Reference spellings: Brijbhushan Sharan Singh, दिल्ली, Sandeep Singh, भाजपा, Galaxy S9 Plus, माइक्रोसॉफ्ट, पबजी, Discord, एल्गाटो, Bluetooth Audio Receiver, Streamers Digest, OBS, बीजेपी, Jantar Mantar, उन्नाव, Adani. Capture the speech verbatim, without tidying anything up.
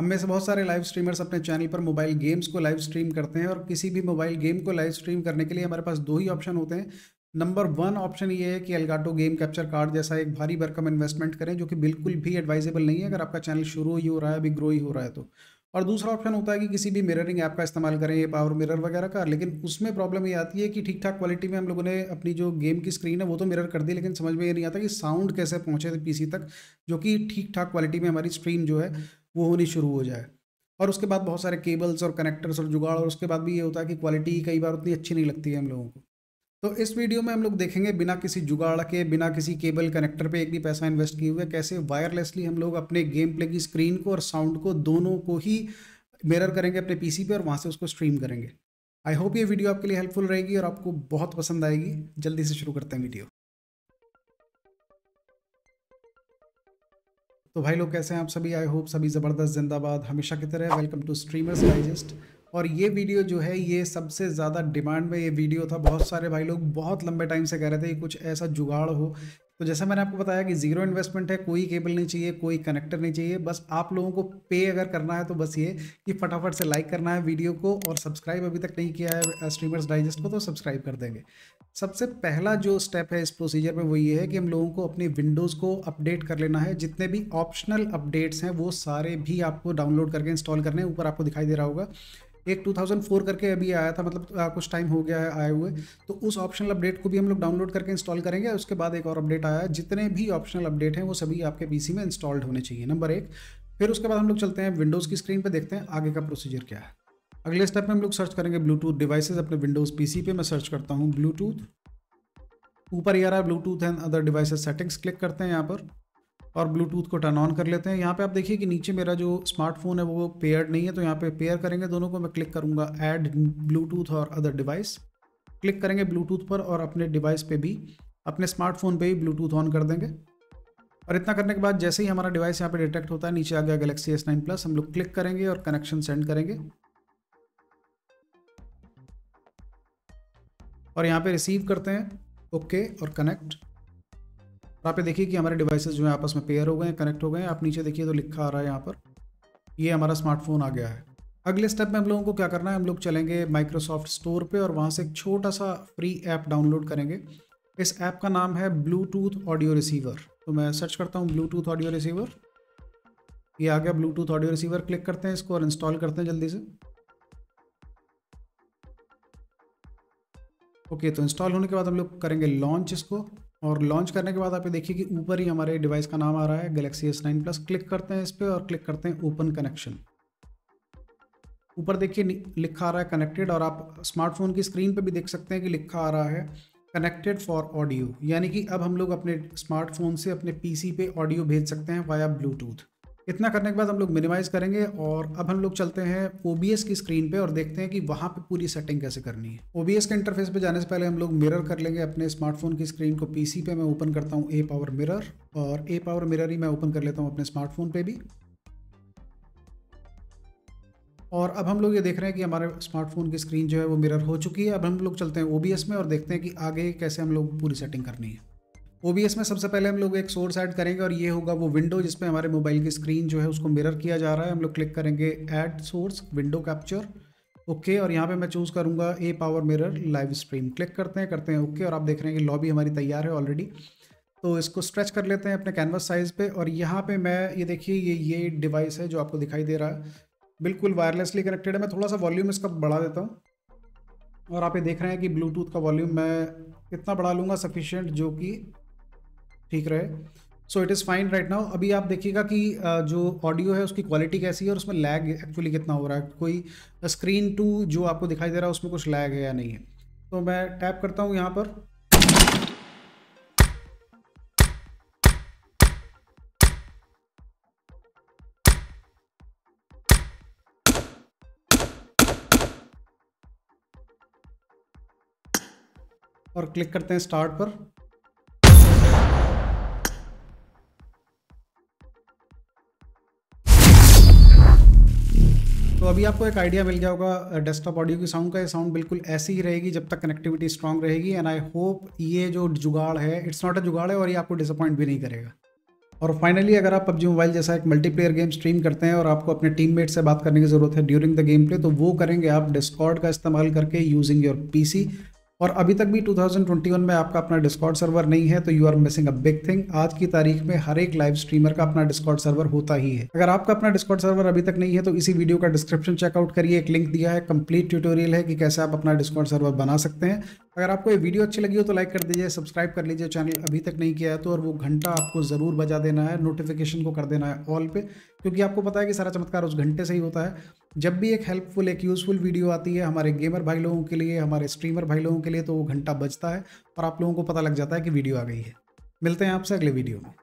हम में से बहुत सारे लाइव स्ट्रीमर्स अपने चैनल पर मोबाइल गेम्स को लाइव स्ट्रीम करते हैं, और किसी भी मोबाइल गेम को लाइव स्ट्रीम करने के लिए हमारे पास दो ही ऑप्शन होते हैं। नंबर वन ऑप्शन ये है कि एल्गाटो गेम कैप्चर कार्ड जैसा एक भारी भरकम इन्वेस्टमेंट करें, जो कि बिल्कुल भी एडवाइजेबल नहीं है अगर आपका चैनल शुरू ही हो रहा है, अभी ग्रो ही हो रहा है तो। और दूसरा ऑप्शन होता है कि किसी भी मिररिंग ऐप का इस्तेमाल करें, ये पावर मिरर वगैरह का। लेकिन उसमें प्रॉब्लम ये आती है कि ठीक ठाक क्वालिटी में हम लोगों ने अपनी जो गेम की स्क्रीन है वो तो मिरर कर दी, लेकिन समझ में ये नहीं आता कि साउंड कैसे पहुँचे पीसी तक, जो कि ठीक ठाक क्वालिटी में हमारी स्ट्रीम जो है वो होनी शुरू हो जाए। और उसके बाद बहुत सारे केबल्स और कनेक्टर्स और जुगाड़, और उसके बाद भी ये होता है कि क्वालिटी कई बार उतनी अच्छी नहीं लगती है हम लोगों को। तो इस वीडियो में हम लोग देखेंगे बिना किसी जुगाड़ के, बिना किसी केबल कनेक्टर पे एक भी पैसा इन्वेस्ट किए हुए, कैसे वायरलेसली हम लोग अपने गेम प्ले की स्क्रीन को और साउंड को दोनों को ही मिरर करेंगे अपने पीसी पे और वहाँ से उसको स्ट्रीम करेंगे। आई होप ये वीडियो आपके लिए हेल्पफुल रहेगी और आपको बहुत पसंद आएगी। जल्दी से शुरू करते हैं वीडियो। तो भाई लोग कैसे हैं आप सभी? आई होप सभी ज़बरदस्त जिंदाबाद हमेशा की तरह। Welcome to streamers digest. और ये वीडियो जो है ये सबसे ज़्यादा डिमांड में ये वीडियो था। बहुत सारे भाई लोग बहुत लंबे टाइम से कह रहे थे कि कुछ ऐसा जुगाड़ हो। तो जैसा मैंने आपको बताया कि ज़ीरो इन्वेस्टमेंट है, कोई केबल नहीं चाहिए, कोई कनेक्टर नहीं चाहिए, बस आप लोगों को पे अगर करना है तो बस ये कि फटाफट से लाइक करना है वीडियो को, और सब्सक्राइब अभी तक नहीं किया है स्ट्रीमर्स डाइजेस्ट को तो सब्सक्राइब कर देंगे। सबसे पहला जो स्टेप है इस प्रोसीजर में वो ये है कि हम लोगों को अपनी विंडोज़ को अपडेट कर लेना है। जितने भी ऑप्शनल अपडेट्स हैं वो सारे भी आपको डाउनलोड करके इंस्टॉल करने हैं। ऊपर आपको दिखाई दे रहा होगा एक दो हज़ार चार करके अभी आया था, मतलब आ, कुछ टाइम हो गया है आए हुए, तो उस ऑप्शनल अपडेट को भी हम लोग डाउनलोड करके इंस्टॉल करेंगे। उसके बाद एक और अपडेट आया है, जितने भी ऑप्शनल अपडेट हैं वो सभी आपके पीसी में इंस्टॉल्ड होने चाहिए, नंबर एक। फिर उसके बाद हम लोग चलते हैं विंडोज़ की स्क्रीन पर, देखते हैं आगे का प्रोसीजर क्या है। अगले स्टेप में हम लोग सर्च करेंगे ब्लूटूथ डिवाइसेज अपने विंडोज़ पीसी पे। मैं सर्च करता हूँ ब्लूटूथ, ऊपर ये आ रहा है Bluetooth and other devices settings, click करते हैं यहाँ पर और ब्लूटूथ को टर्न ऑन कर लेते हैं। यहाँ पे आप देखिए कि नीचे मेरा जो स्मार्टफोन है वो पेयर्ड नहीं है, तो यहाँ पे पेयर करेंगे दोनों को। मैं क्लिक करूँगा ऐड ब्लूटूथ और अदर डिवाइस, क्लिक करेंगे ब्लूटूथ पर और अपने डिवाइस पे भी, अपने स्मार्टफोन पे भी ब्लूटूथ ऑन कर देंगे। और इतना करने के बाद जैसे ही हमारा डिवाइस यहाँ पे डिटेक्ट होता है, नीचे आ गया गैलेक्सी एस नाइन प्लस, हम लोग क्लिक करेंगे और कनेक्शन सेंड करेंगे। और यहाँ पे रिसीव करते हैं, ओके और कनेक्ट। और आप ये देखिए कि हमारे डिवाइसेस जो हैं आपस में पेयर हो गए हैं, कनेक्ट हो गए हैं। आप नीचे देखिए तो लिखा आ रहा है यहाँ पर, ये हमारा स्मार्टफोन आ गया है। अगले स्टेप में हम लोगों को क्या करना है, हम लोग चलेंगे माइक्रोसॉफ्ट स्टोर पे और वहाँ से एक छोटा सा फ्री ऐप डाउनलोड करेंगे। इस ऐप का नाम है ब्लूटूथ ऑडियो रिसीवर। तो मैं सर्च करता हूँ ब्लूटूथ ऑडियो रिसीवर, ये आ गया ब्लूटूथ ऑडियो रिसीवर। क्लिक करते हैं इसको और इंस्टॉल करते हैं जल्दी से। ओके, तो इंस्टॉल होने के बाद हम लोग करेंगे लॉन्च इसको, और लॉन्च करने के बाद आप ये देखिए कि ऊपर ही हमारे डिवाइस का नाम आ रहा है Galaxy S nine plus. Click करते हैं इस पर और क्लिक करते हैं ओपन कनेक्शन। ऊपर देखिए लिखा आ रहा है कनेक्टेड, और आप स्मार्टफोन की स्क्रीन पे भी देख सकते हैं कि लिखा आ रहा है कनेक्टेड फॉर ऑडियो, यानी कि अब हम लोग अपने स्मार्टफोन से अपने पीसी पे ऑडियो भेज सकते हैं वाया ब्लूटूथ। इतना करने के बाद हम लोग मिनिमाइज करेंगे और अब हम लोग चलते हैं ओबीएस की स्क्रीन पे और देखते हैं कि वहाँ पे पूरी सेटिंग कैसे करनी है। ओबीएस के इंटरफेस पे जाने से पहले हम लोग मिरर कर लेंगे अपने स्मार्टफोन की स्क्रीन को पीसी पे। मैं ओपन करता हूँ ए पावर मिरर, और ए पावर मिरर ही मैं ओपन कर लेता हूँ अपने स्मार्टफोन पे भी। और अब हम लोग ये देख रहे हैं कि हमारे स्मार्टफोन की स्क्रीन जो है वो मिरर हो चुकी है। अब हम लोग चलते हैं ओबीएस में और देखते हैं कि आगे कैसे हम लोग पूरी सेटिंग करनी है। ओबीएस में सबसे पहले हम लोग एक सोर्स ऐड करेंगे, और ये होगा वो विंडो जिसमें हमारे मोबाइल की स्क्रीन जो है उसको मिरर किया जा रहा है। हम लोग क्लिक करेंगे add source window capture, okay, और यहाँ पे मैं चूज़ करूँगा a power mirror live stream. Click करते हैं, करते हैं ओके okay, और आप देख रहे हैं कि लॉबी हमारी तैयार है ऑलरेडी। तो इसको स्ट्रेच कर लेते हैं अपने कैनवस साइज़ पर, और यहाँ पर मैं ये देखिए ये ये डिवाइस है जो आपको दिखाई दे रहा है, बिल्कुल वायरलेसली कनेक्टेड है। मैं थोड़ा सा वॉल्यूम इसका बढ़ा देता हूँ, और आप ये देख रहे हैं कि ब्लूटूथ का वॉल्यूम मैं इतना बढ़ा लूँगा सफिशेंट जो कि ठीक रहे। So it is fine right now. अभी आप देखिएगा कि जो ऑडियो है उसकी क्वालिटी कैसी है और उसमें लैग एक्चुअली कितना हो रहा है, कोई स्क्रीन टू जो आपको दिखाई दे रहा है उसमें कुछ लैग है या नहीं है। तो मैं टैप करता हूँ यहाँ पर, और क्लिक करते हैं स्टार्ट पर। तो अभी आपको एक आइडिया मिल गया होगा डेस्कटॉप ऑडियो की साउंड का। ये साउंड बिल्कुल ऐसी ही रहेगी जब तक कनेक्टिविटी स्ट्रांग रहेगी। एंड आई होप ये जो जुगाड़ है इट्स नॉट अ जुगाड़ है, और ये आपको डिसअपॉइंट भी नहीं करेगा। और फाइनली अगर आप पबजी मोबाइल जैसा एक मल्टीप्लेयर गेम स्ट्रीम करते हैं और आपको अपने टीममेट से बात करने की ज़रूरत है ड्यूरिंग द गेम प्ले, तो वो करेंगे आप डिस्कॉर्ड का इस्तेमाल करके यूजिंग योर पीसी। और अभी तक भी दो हज़ार इक्कीस में आपका अपना डिस्कॉर्ड सर्वर नहीं है तो you are missing a big thing. आज की तारीख में हर एक लाइव स्ट्रीमर का अपना डिस्कॉर्ड सर्वर होता ही है। अगर आपका अपना डिस्कॉर्ड सर्वर अभी तक नहीं है तो इसी वीडियो का डिस्क्रिप्शन चेकआउट करिए, एक लिंक दिया है, कंप्लीट ट्यूटोरियल है कि कैसे आप अपना डिस्कॉर्ड सर्वर बना सकते हैं। अगर आपको ये वीडियो अच्छी लगी हो तो लाइक कर दीजिए, सब्सक्राइब कर लीजिए चैनल अभी तक नहीं किया है तो, और वो घंटा आपको ज़रूर बजा देना है, नोटिफिकेशन को कर देना है ऑल पे, क्योंकि आपको पता है कि सारा चमत्कार उस घंटे से ही होता है। जब भी एक हेल्पफुल एक यूज़फुल वीडियो आती है हमारे गेमर भाई लोगों के लिए, हमारे स्ट्रीमर भाई लोगों के लिए, तो वो घंटा बजता है और आप लोगों को पता लग जाता है कि वीडियो आ गई है। मिलते हैं आपसे अगले वीडियो में।